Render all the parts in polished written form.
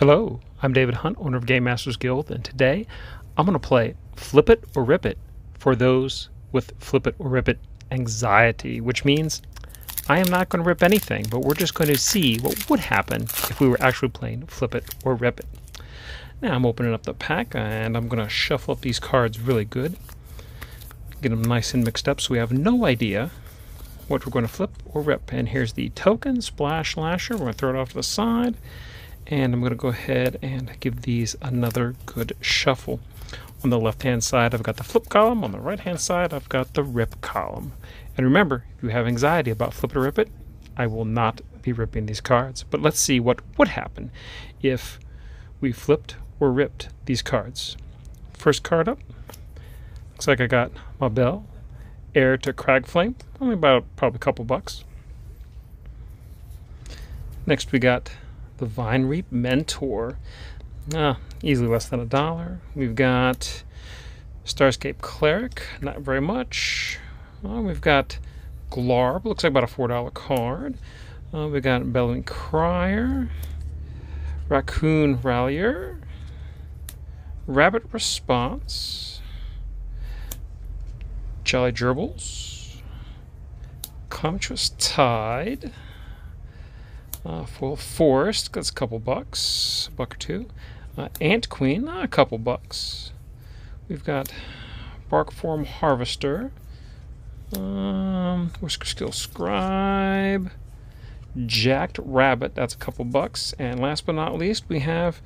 Hello, I'm David Hunt, owner of Game Masters Guild, and today I'm going to play Flip It or Rip It for those with Flip It or Rip It anxiety, which means I am not going to rip anything, but we're just going to see what would happen if we were actually playing Flip It or Rip It. Now I'm opening up the pack, and I'm going to shuffle up these cards really good, get them nice and mixed up so we have no idea what we're going to flip or rip. And here's the token, Splash Lasher. We're going to throw it off to the side. And I'm going to go ahead and give these another good shuffle. On the left-hand side, I've got the flip column. On the right-hand side, I've got the rip column. And remember, if you have anxiety about flip it or rip it, I will not be ripping these cards. But let's see what would happen if we flipped or ripped these cards. First card up, looks like I got Mabel, Heir to Cragflame. Only about probably a couple bucks. Next we got the Vine Reap Mentor, easily less than $1. We've got Starscape Cleric, not very much. We've got Glarb, looks like about a $4 card. We've got Bellowing Crier, Raccoon Rallyer, Rabbit Response, Jolly Gerbils, Comptress Tide, Full Forest, that's a couple bucks, a buck or two. Ant Queen, a couple bucks. We've got Bark Form Harvester, Whisker Skill Scribe, Jacked Rabbit, that's a couple bucks. And last but not least, we have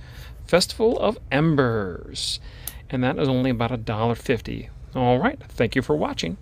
Festival of Embers, and that is only about $1.50. All right, thank you for watching.